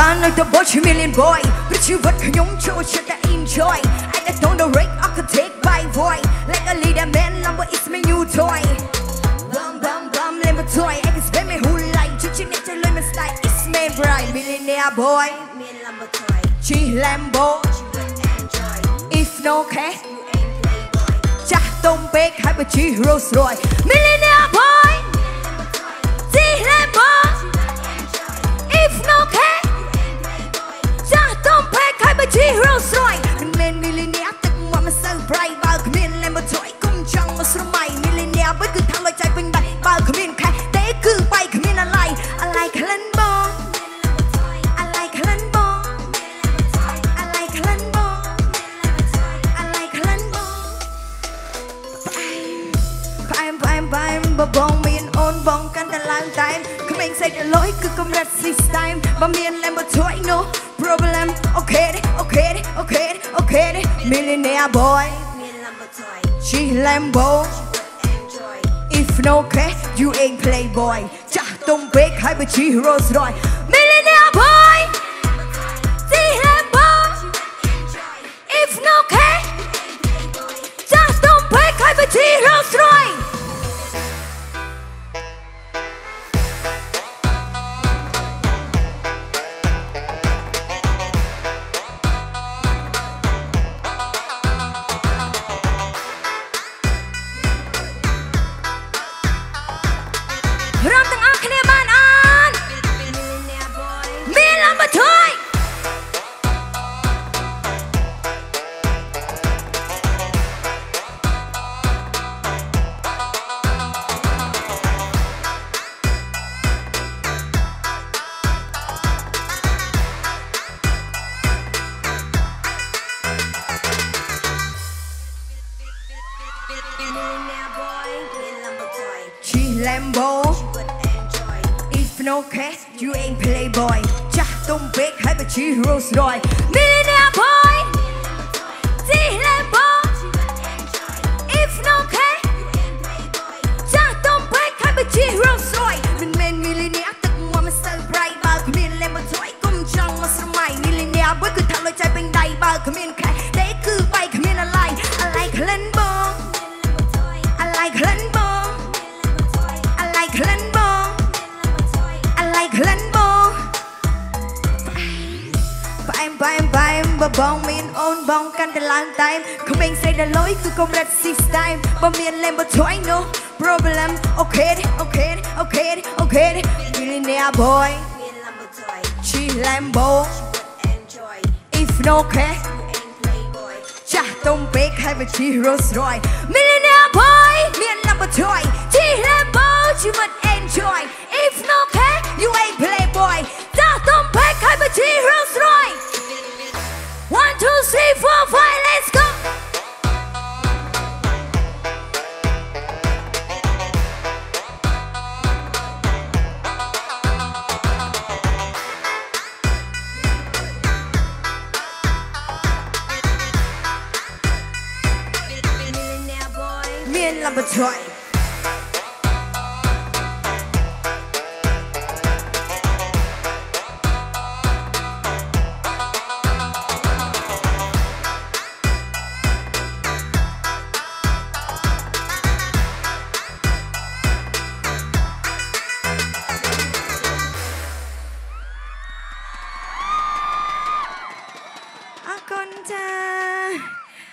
Và nơi tôi bố chỉ million boy But you vật nhúng trôi should I enjoy I got on the rake, I could take my voice Like a leader man, Lambo is my new toy Bum bum bum, Lambo toy I can spend me who like Chứ chỉ nên chơi lên mình slide It's my bride, millionaire boy Me and Lambo toy Chỉ Lambo If no cash You ain't playboy Chắc tông bếc hay bởi chỉ Rolls Royce Millionaire boy Chỉ Lambo If no cash Rolls Royce, man millionaire, tất mọi mà sâu bright, bao cái miền Lambo toy cũng chẳng mà sôi mày millionaire, bất cứ thằng loại trai bình bạch, bao cái miền khác, thế cứ bay cái miền I like Lambo, I like Lambo, I like Lambo, I like Lambo. Bye bye bye, bye bong miền on bong can the long time, cái miền say để lỗi cứ không rest this time, bao miền Lambo toy no. Problem, okay, okay, okay, okay. Millionaire boy, me Lambo toy. She Lambo, enjoy. If no cash, you ain't playboy. Chả tông bếc hay bởi chỉ Rolls Royce. Millionaire boy, she Lambo, if no cash, chả tông bếc hay bởi chỉ Rolls Royce. Lambo, if no cash, you ain't playboy. Chả tông bếc hay bởi chỉ Rolls Royce. Millionaire boy, chỉ Lambo. If no cash, chả tông bếc hay bởi chỉ Rolls Royce. Mình men millionaire, tất mọi mà sâu bright, bao cái miền Lambo toy cũng chẳng mà sôi mày. Millionaire boy cứ thằng loại trai bên đây, bao cái miền khác, thế cứ bay cái miền I like Lambo, I like Lambo. Bong miền on bong can the long time. Không anh say đã lỗi cứ không rest six time. Bong miền Lambo toy no problem. Okay, okay, okay, okay. Millionaire boy, she Lambo. If no cash, chả tông bếc hay bởi chỉ Rolls Royce. Millionaire boy, miền Lambo toy, she Lambo, she would enjoy. If no cash, you ain't playboy. Chả tông bếc hay bởi chỉ Rolls Royce. 1, 2, 3, 4, 5, let's go! Millionaire boy, me and Lambo toy. Conta